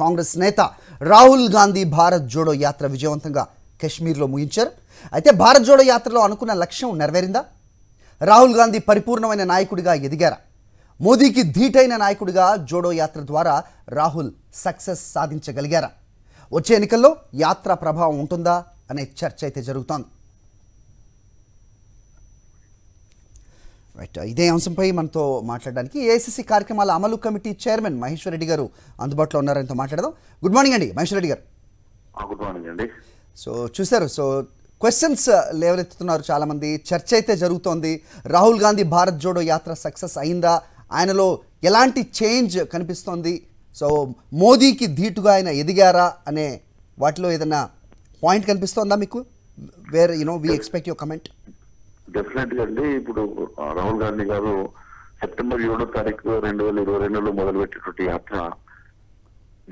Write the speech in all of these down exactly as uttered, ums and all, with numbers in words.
కాంగ్రెస్ నేత రాహుల్ గాంధీ భారత్ జోడో యాత్ర విజయవంతంగా కశ్మీర్లో ముగించారు. అయితే భారత్ జోడో యాత్రలో అనుకున్న లక్ష్యం నెరవేరిందా? రాహుల్ గాంధీ పరిపూర్ణమైన నాయకుడిగా ఎదిగారా? మోదీకి ధీటైన నాయకుడిగా జోడో యాత్ర ద్వారా రాహుల్ సక్సెస్ సాధించగలిగారా? వచ్చే ఎన్నికల్లో యాత్ర ప్రభావం ఉంటుందా అనే చర్చ అయితే జరుగుతోంది. రైట్, ఇదే అంశంపై మనతో మాట్లాడడానికి ఏఐసీసీ కార్యక్రమాల అమలు కమిటీ చైర్మన్ మహేశ్వర్ రెడ్డి గారు అందుబాటులో ఉన్నారంటే మాట్లాడదాం. గుడ్ మార్నింగ్ అండి మహేశ్వర్ రెడ్డి గారు. గుడ్ మార్నింగ్ అండి. సో చూసారు, సో క్వశ్చన్స్ లేవనెత్తుతున్నారు చాలామంది, చర్చ అయితే జరుగుతోంది. రాహుల్ గాంధీ భారత్ జోడో యాత్ర సక్సెస్ అయిందా? ఆయనలో ఎలాంటి చేంజ్ కనిపిస్తోంది? సో మోదీకి ధీటుగా ఆయన ఎదిగారా అనే వాటిలో ఏదైనా పాయింట్ కనిపిస్తోందా మీకు? Where you know we expect your comment. డెఫినెట్గా అండి, ఇప్పుడు రాహుల్ గాంధీ గారు సెప్టెంబర్ ఏడో తారీఖు రెండు వేల ఇరవై రెండులో మొదలుపెట్టినటువంటి యాత్ర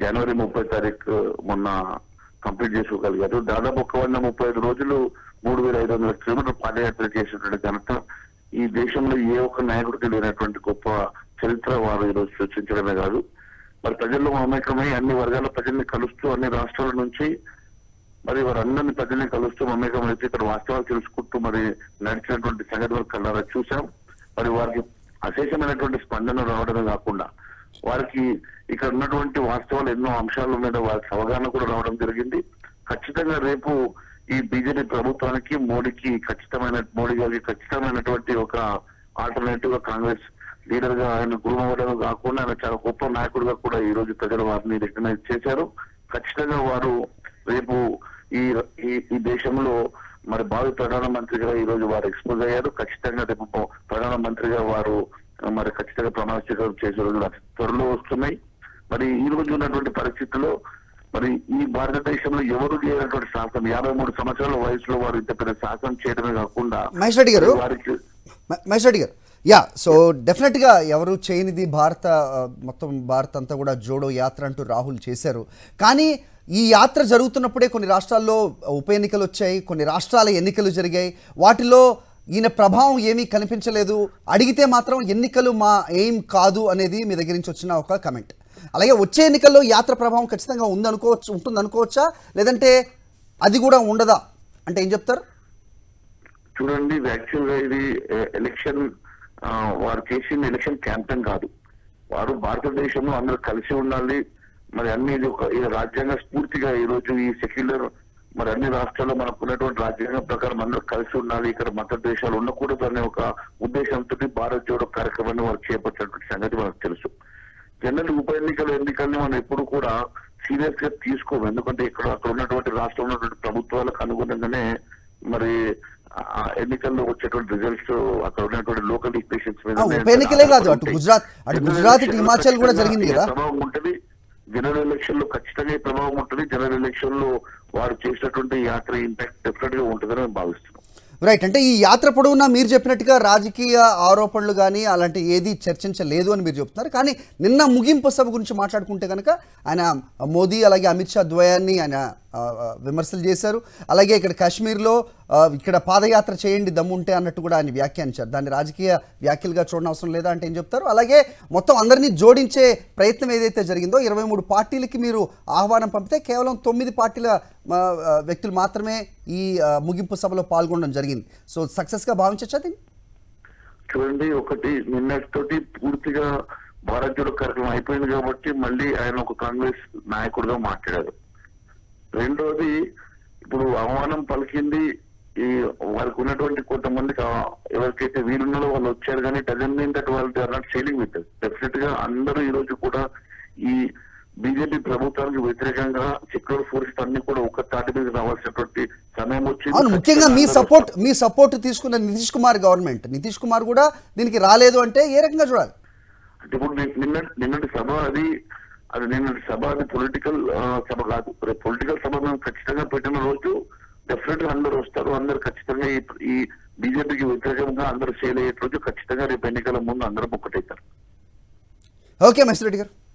జనవరి ముప్పై తారీఖు మొన్న కంప్లీట్ చేసుకోగలిగారు. దాదాపు ఒక వంద ముప్పై ఐదు రోజులు మూడు వేల ఐదు వందల కిలోమీటర్ పాదయాత్ర చేసినటువంటి ఘనత ఈ దేశంలో ఏ ఒక్క నాయకుడికి లేనటువంటి గొప్ప చరిత్ర వారు ఈరోజు సృష్టించడమే కాదు, మరి ప్రజల్లో మమేకమై అన్ని వర్గాల ప్రజల్ని కలుస్తూ అన్ని రాష్ట్రాల నుంచి మరి వారందరినీ ప్రజల్ని కలుస్తూ మమేకమైతే ఇక్కడ వాస్తవాలు తెలుసుకుంటూ మరి నడిచినటువంటి సంఘటన కళ్ళారా చూసాం. మరి వారికి అశేషమైనటువంటి స్పందన రావడమే కాకుండా వారికి ఇక్కడ ఉన్నటువంటి వాస్తవాలు ఎన్నో అంశాల మీద వారికి అవగాహన కూడా రావడం జరిగింది. ఖచ్చితంగా రేపు ఈ బీజేపీ ప్రభుత్వానికి మోడీకి ఖచ్చితమైన మోడీ గారికి ఖచ్చితమైనటువంటి ఒక ఆల్టర్నేటివ్ గా కాంగ్రెస్ లీడర్ గా ఆయన గురువు అవ్వడం కాకుండా ఆయన చాలా గొప్ప నాయకుడిగా కూడా ఈ రోజు ప్రజలు వారిని రికగ్నైజ్ చేశారు. ఖచ్చితంగా వారు రేపు ఈ ఈ దేశంలో మరి భావి ప్రధానమంత్రిగా ఈ రోజు వారు ఎక్స్పోజ్ అయ్యారు. ఖచ్చితంగా రేపు ప్రధానమంత్రిగా వారు మరి ఖచ్చితంగా ప్రమాణ స్వీకారం చేసే రోజులు అతి త్వరలో వస్తున్నాయి. మరి ఈ రోజు ఉన్నటువంటి పరిస్థితుల్లో మరి ఈ భారతదేశంలో ఎవరు చేయనటువంటి సాహసం, యాభై మూడు సంవత్సరాల వయసులో వారు ఇంత పెద్ద సాహసం చేయడమే కాకుండా మహేశ్వర్ రెడ్డి గారు వారికి మహేశ్వర్ రెడ్డి గారు యా సో డెఫినెట్గా ఎవరు చేయనిది భారత మొత్తం భారత అంతా కూడా జోడో యాత్ర అంటూ రాహుల్ చేశారు. కానీ ఈ యాత్ర జరుగుతున్నప్పుడే కొన్ని రాష్ట్రాల్లో ఉప ఎన్నికలు వచ్చాయి, కొన్ని రాష్ట్రాల ఎన్నికలు జరిగాయి, వాటిలో ఈయన ప్రభావం ఏమీ కనిపించలేదు. అడిగితే మాత్రం ఎన్నికలు మా ఎయిమ్ కాదు అనేది మీ దగ్గర నుంచి వచ్చిన ఒక కమెంట్. అలాగే వచ్చే ఎన్నికల్లో యాత్ర ప్రభావం ఖచ్చితంగా ఉందనుకోవచ్చు, ఉంటుంది అనుకోవచ్చా, లేదంటే అది కూడా ఉండదా అంటే ఏం చెప్తారు? చూడండి, యాక్చువల్గా ఇది ఎలక్షన్ వారు చేసింది ఎలక్షన్ క్యాంపెయిన్ కాదు. వారు భారతదేశంలో అందరూ కలిసి ఉండాలి, మరి అన్ని రాజ్యాంగ స్ఫూర్తిగా ఈ రోజు ఈ సెక్యులర్ మరి అన్ని రాష్ట్రాల్లో మనకు ఉన్నటువంటి రాజ్యాంగం ప్రకారం అందరూ కలిసి ఉండాలి, ఇక్కడ మత దేశాలు ఉండకూడదు అనే ఒక ఉద్దేశంతో భారత్ జోడో కార్యక్రమాన్ని వారు చేపట్టినటువంటి సంగతి మనకు తెలుసు. జనరల్ ఉప ఎన్నికల ఎన్నికల్ని మనం ఎప్పుడు కూడా సీరియస్ గా తీసుకోము, ఎందుకంటే ఇక్కడ అక్కడ ఉన్నటువంటి రాష్ట్రంలో ఉన్నటువంటి ప్రభుత్వాలకు అనుగుణంగానే మరి ఎన్నికల్లో వచ్చేటువంటి రిజల్ట్స్ అక్కడ ఉన్నటువంటి లోకల్ ఈక్వేషన్స్ ప్రభావం ఉంటుంది. జనరల్ ఎలక్షన్ లో ఖచ్చితంగా ఈ ప్రభావం ఉంటుంది. జనరల్ ఎలక్షన్ లో వారు చేసినటువంటి యాత్ర ఇంపాక్ట్ డెఫినెట్ గా ఉంటుందని నేను భావిస్తున్నాను. రైట్, అంటే ఈ యాత్ర పొడవునా మీరు చెప్పినట్టుగా రాజకీయ ఆరోపణలు కానీ అలాంటి ఏది చర్చించలేదు అని మీరు చెప్తున్నారు. కానీ నిన్న ముగింపు సభ గురించి మాట్లాడుకుంటే కనుక ఆయన మోదీ అలాగే అమిత్ షా ద్వయాన్ని ఆయన విమర్శలు చేశారు. అలాగే ఇక్కడ కాశ్మీర్లో ఇక్కడ పాదయాత్ర చేయండి దమ్ముంటే అన్నట్టు కూడా ఆయన వ్యాఖ్యానించారు. దాన్ని రాజకీయ వ్యాఖ్యలుగా చూడడం అవసరం లేదా అంటే ఏం చెప్తారు? అలాగే మొత్తం అందరినీ జోడించే ప్రయత్నం ఏదైతే జరిగిందో, ఇరవై మూడు పార్టీలకి మీరు ఆహ్వానం పంపితే కేవలం తొమ్మిది పార్టీల వ్యక్తులు మాత్రమే ఈ ముగింపు సభలో పాల్గొనడం జరిగింది. సో సక్సెస్ గా భావించచ్చా దీన్ని? చూడండి, ఒకటి నిన్నటితోటి పూర్తిగా భారత్ జోడో కార్యక్రమం అయిపోయింది కాబట్టి మళ్ళీ ఆయన ఒక కాంగ్రెస్ నాయకుడిగా మాట్లాడారు. రెండోది, ఇప్పుడు ఆహ్వానం పలికింది ఈ వారికి ఉన్నటువంటి కొంతమందికి ఎవరికైతే వీరున్నో వాళ్ళు వచ్చారు, కానీ డజన్ మీన్ దట్ వాళ్ళు they are not sailing with. Definite గా అందరూ ఈ రోజు కూడా ఈ బీజేపీ ప్రభుత్వానికి వ్యతిరేకంగా సెక్యులర్ ఫోర్సెస్ అన్ని కూడా ఒక తాటి మీద రావాల్సినటువంటి సమయం వచ్చింది. ముఖ్యంగా మీ సపోర్ట్ మీ సపోర్ట్ తీసుకున్న నితీష్ కుమార్ గవర్నమెంట్, నితీష్ కుమార్ కూడా దీనికి రాలేదు అంటే ఏ రకంగా చూడాలి? అంటే ఇప్పుడు నిన్న నిన్నటి సభ అది అది నిన్నటి సభ అది పొలిటికల్ సభ కాదు. పొలిటికల్ సభ మేము ఖచ్చితంగా పెట్టిన రోజు డెఫినెట్ గా అందరూ వస్తారు, అందరు ఖచ్చితంగా ఈ బీజేపీకి వ్యతిరేకంగా అందరూ సేల్ అయ్యే రోజు ఖచ్చితంగా రేపు ఎన్నికల ముందు అందరూ ఒక్కటైతారు. ఓకే మహేశ్వర్ రెడ్డి గారు.